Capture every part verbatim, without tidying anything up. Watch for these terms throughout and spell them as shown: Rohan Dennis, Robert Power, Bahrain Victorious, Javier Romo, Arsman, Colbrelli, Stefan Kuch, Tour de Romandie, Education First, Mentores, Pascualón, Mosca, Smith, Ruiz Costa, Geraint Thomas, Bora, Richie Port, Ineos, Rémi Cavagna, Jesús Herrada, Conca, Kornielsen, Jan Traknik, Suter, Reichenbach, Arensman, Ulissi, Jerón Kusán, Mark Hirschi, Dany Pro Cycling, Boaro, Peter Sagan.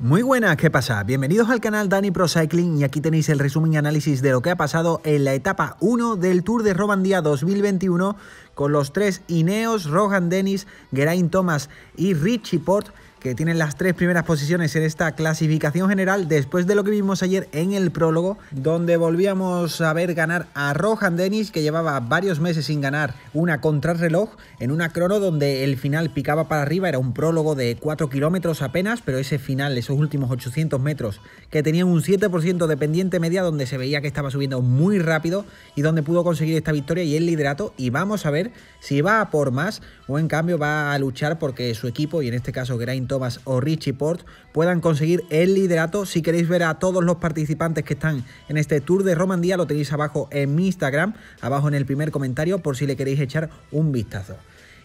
Muy buenas, ¿qué pasa? Bienvenidos al canal Dany Pro Cycling y aquí tenéis el resumen y análisis de lo que ha pasado en la etapa uno del Tour de Romandía dos mil veintiuno con los tres Ineos, Rohan Dennis, Geraint Thomas y Richie Port, que tienen las tres primeras posiciones en esta clasificación general después de lo que vimos ayer en el prólogo, donde volvíamos a ver ganar a Rohan Dennis, que llevaba varios meses sin ganar una contrarreloj en una crono donde el final picaba para arriba. Era un prólogo de cuatro kilómetros apenas, pero ese final, esos últimos ochocientos metros que tenían un siete por ciento de pendiente media, donde se veía que estaba subiendo muy rápido y donde pudo conseguir esta victoria y el liderato. Y vamos a ver si va a por más o en cambio va a luchar porque su equipo, y en este caso Geraint Thomas o Richie Port, puedan conseguir el liderato. Si queréis ver a todos los participantes que están en este Tour de Romandía, lo tenéis abajo en mi Instagram, abajo en el primer comentario, por si le queréis echar un vistazo.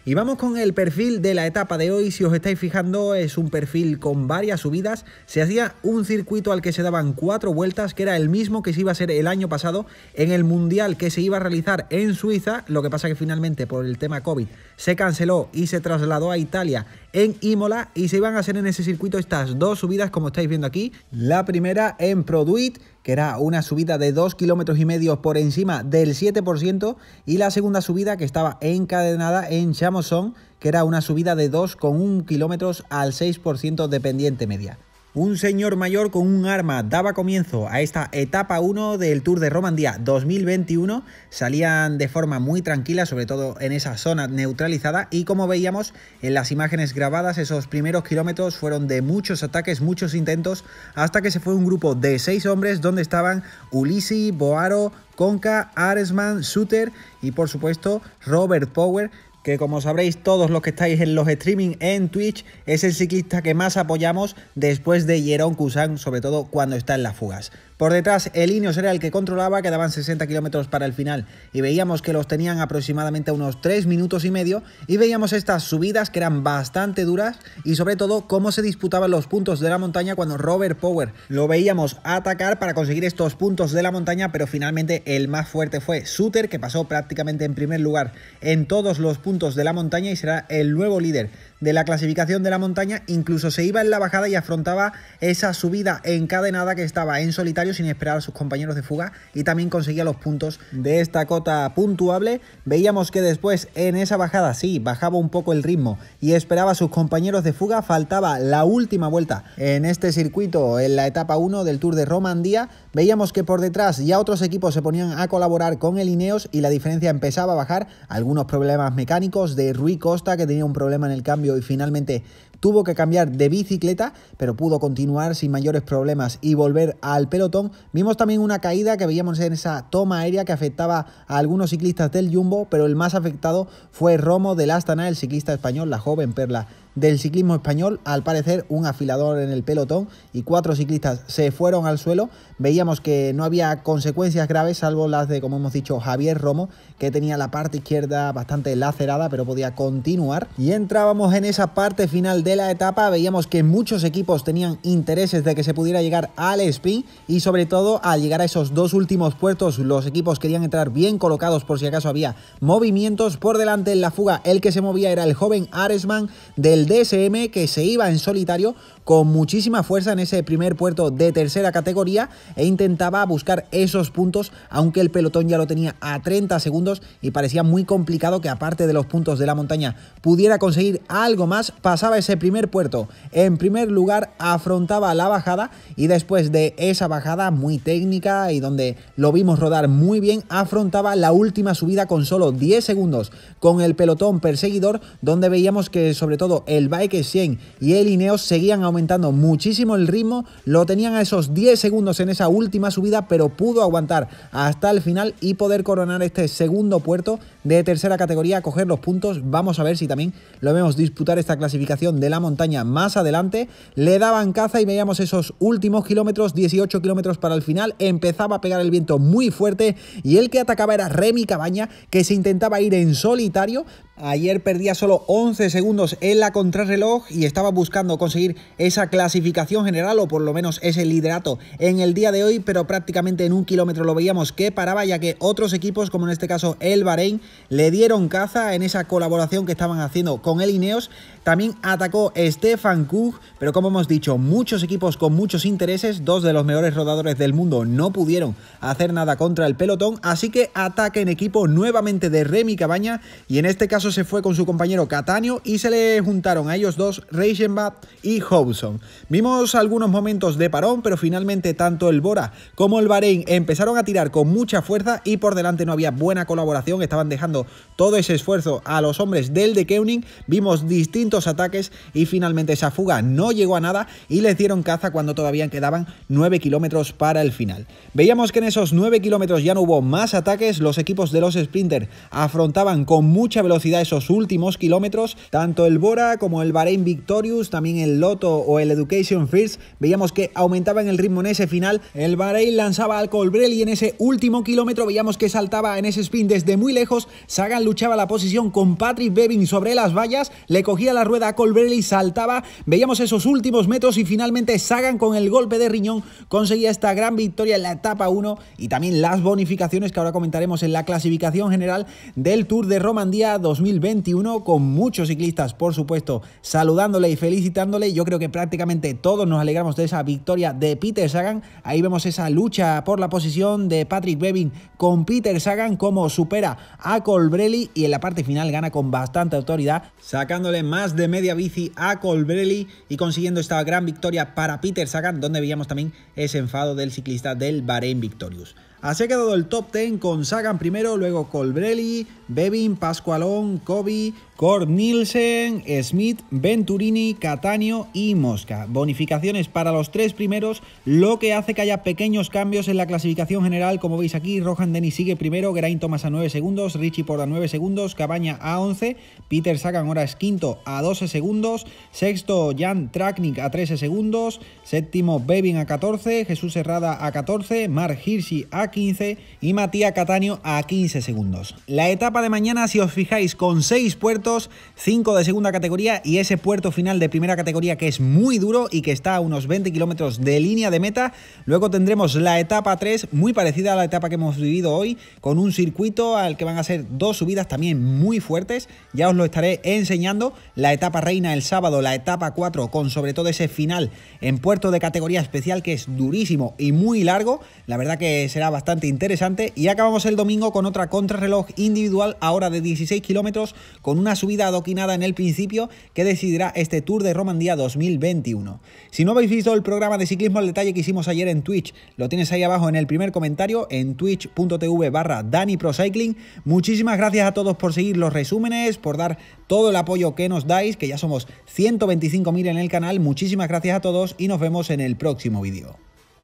Y vamos con el perfil de la etapa de hoy. Si os estáis fijando, es un perfil con varias subidas. Se hacía un circuito al que se daban cuatro vueltas, que era el mismo que se iba a hacer el año pasado en el Mundial que se iba a realizar en Suiza. Lo que pasa que finalmente por el tema COVID se canceló y se trasladó a Italia en Imola, y se iban a hacer en ese circuito estas dos subidas como estáis viendo aquí. La primera en Produit, que era una subida de dos kilómetros y medio por encima del siete por ciento, y la segunda subida, que estaba encadenada en Chamoson, que era una subida de dos coma uno kilómetros al seis por ciento de pendiente media. Un señor mayor con un arma daba comienzo a esta etapa uno del Tour de Romandía dos mil veintiuno. Salían de forma muy tranquila, sobre todo en esa zona neutralizada, y como veíamos en las imágenes grabadas, esos primeros kilómetros fueron de muchos ataques, muchos intentos, hasta que se fue un grupo de seis hombres donde estaban Ulissi, Boaro, Conca, Arsman, Suter y por supuesto Robert Power, que como sabréis todos los que estáis en los streaming en Twitch, es el ciclista que más apoyamos después de Jerón Kusán, sobre todo cuando está en las fugas. Por detrás el Ineos era el que controlaba, quedaban sesenta kilómetros para el final y veíamos que los tenían aproximadamente a unos tres minutos y medio, y veíamos estas subidas que eran bastante duras y sobre todo cómo se disputaban los puntos de la montaña, cuando Robert Power lo veíamos atacar para conseguir estos puntos de la montaña, pero finalmente el más fuerte fue Suter, que pasó prácticamente en primer lugar en todos los puntos de la montaña y será el nuevo líder de la clasificación de la montaña. Incluso se iba en la bajada y afrontaba esa subida encadenada que estaba en solitario sin esperar a sus compañeros de fuga, y también conseguía los puntos de esta cota puntuable. Veíamos que después en esa bajada sí bajaba un poco el ritmo y esperaba a sus compañeros de fuga. Faltaba la última vuelta en este circuito, en la etapa uno del Tour de Romandía. Veíamos que por detrás ya otros equipos se ponían a colaborar con el Ineos y la diferencia empezaba a bajar. Algunos problemas mecánicos de Ruiz Costa, que tenía un problema en el cambio y finalmente tuvo que cambiar de bicicleta, pero pudo continuar sin mayores problemas y volver al pelotón. Vimos también una caída que veíamos en esa toma aérea que afectaba a algunos ciclistas del Jumbo, pero el más afectado fue Romo del Astana, el ciclista español, la joven perla del ciclismo español. Al parecer un afilador en el pelotón, y cuatro ciclistas se fueron al suelo. Veíamos que no había consecuencias graves, salvo las de, como hemos dicho, Javier Romo, que tenía la parte izquierda bastante lacerada pero podía continuar. Y entrábamos en esa parte final de la etapa. Veíamos que muchos equipos tenían intereses de que se pudiera llegar al sprint, y sobre todo al llegar a esos dos últimos puertos los equipos querían entrar bien colocados por si acaso había movimientos. Por delante en la fuga el que se movía era el joven Arensman del D S M, que se iba en solitario con muchísima fuerza en ese primer puerto de tercera categoría e intentaba buscar esos puntos, aunque el pelotón ya lo tenía a treinta segundos y parecía muy complicado que, aparte de los puntos de la montaña, pudiera conseguir algo más. Pasaba ese primer puerto en primer lugar, afrontaba la bajada y después de esa bajada muy técnica y donde lo vimos rodar muy bien, afrontaba la última subida con solo diez segundos con el pelotón perseguidor, donde veíamos que sobre todo el Bike cien y el Ineos seguían aumentando muchísimo el ritmo. Lo tenían a esos diez segundos en esa última subida, pero pudo aguantar hasta el final y poder coronar este segundo puerto de tercera categoría, coger los puntos. Vamos a ver si también lo vemos disputar esta clasificación de la montaña más adelante. Le daban caza y veíamos esos últimos kilómetros, dieciocho kilómetros para el final, empezaba a pegar el viento muy fuerte y el que atacaba era Rémi Cavagna, que se intentaba ir en solitario. Ayer perdía solo once segundos en la contrarreloj y estaba buscando conseguir esa clasificación general, o por lo menos ese liderato en el día de hoy, pero prácticamente en un kilómetro lo veíamos que paraba, ya que otros equipos, como en este caso el Bahrein, le dieron caza en esa colaboración que estaban haciendo con el Ineos. También atacó Stefan Kuch, pero como hemos dicho, muchos equipos con muchos intereses, dos de los mejores rodadores del mundo no pudieron hacer nada contra el pelotón, así que ataque en equipo nuevamente de Rémi Cavagna, y en este caso se fue con su compañero Catania y se le juntaron a ellos dos Reichenbach y Hobson. Vimos algunos momentos de parón, pero finalmente tanto el Bora como el Bahrein empezaron a tirar con mucha fuerza y por delante no había buena colaboración, estaban dejando todo ese esfuerzo a los hombres del de Keuning, vimos distintos ataques y finalmente esa fuga no llegó a nada y les dieron caza cuando todavía quedaban nueve kilómetros para el final. Veíamos que en esos nueve kilómetros ya no hubo más ataques, los equipos de los sprinters afrontaban con mucha velocidad esos últimos kilómetros, tanto el Bora como el Bahrain Victorious, también el Lotto o el Education First, veíamos que aumentaban el ritmo en ese final, el Bahrain lanzaba al Colbrelli en ese último kilómetro, veíamos que saltaba en ese sprint desde muy lejos, Sagan luchaba la posición con Patrick Bevin sobre las vallas, le cogía la rueda a Colbrelli, saltaba, veíamos esos últimos metros y finalmente Sagan con el golpe de riñón conseguía esta gran victoria en la etapa uno y también las bonificaciones que ahora comentaremos en la clasificación general del Tour de Romandía dos mil veintiuno, con muchos ciclistas por supuesto saludándole y felicitándole. Yo creo que prácticamente todos nos alegramos de esa victoria de Peter Sagan, ahí vemos esa lucha por la posición de Patrick Bevin con Peter Sagan, como supera a Colbrelli y en la parte final gana con bastante autoridad, sacándole más de media bici a Colbrelli y consiguiendo esta gran victoria para Peter Sagan, donde veíamos también ese enfado del ciclista del Bahrain Victorious. Así ha quedado el top diez con Sagan primero, luego Colbrelli, Bevin, Pascualón, Kobe, Kornielsen, Smith, Venturini, Catania y Mosca. Bonificaciones para los tres primeros, lo que hace que haya pequeños cambios en la clasificación general. Como veis aquí, Rohan Dennis sigue primero, Geraint Thomas a nueve segundos, Richie Port a nueve segundos, Cavagna a once, Peter Sagan ahora es quinto a doce segundos, sexto Jan Traknik a trece segundos, séptimo Bevin a catorce, Jesús Herrada a catorce, Mark Hirschi a quince y Matías Catania a quince segundos. La etapa de mañana, si os fijáis, con seis puertos, cinco de segunda categoría y ese puerto final de primera categoría que es muy duro y que está a unos veinte kilómetros de línea de meta. Luego tendremos la etapa tres, muy parecida a la etapa que hemos vivido hoy, con un circuito al que van a ser dos subidas también muy fuertes. Ya os lo estaré enseñando. La etapa reina el sábado, la etapa cuatro, con sobre todo ese final en puerto de categoría especial que es durísimo y muy largo. La verdad que será bastante bastante interesante, y acabamos el domingo con otra contrarreloj individual ahora de dieciséis kilómetros con una subida adoquinada en el principio que decidirá este Tour de Romandía dos mil veintiuno. Si no habéis visto el programa de ciclismo al detalle que hicimos ayer en Twitch, lo tienes ahí abajo en el primer comentario en twitch.tv barra Dany Pro Cycling. Muchísimas gracias a todos por seguir los resúmenes, por dar todo el apoyo que nos dais, que ya somos ciento veinticinco mil en el canal. Muchísimas gracias a todos y nos vemos en el próximo vídeo.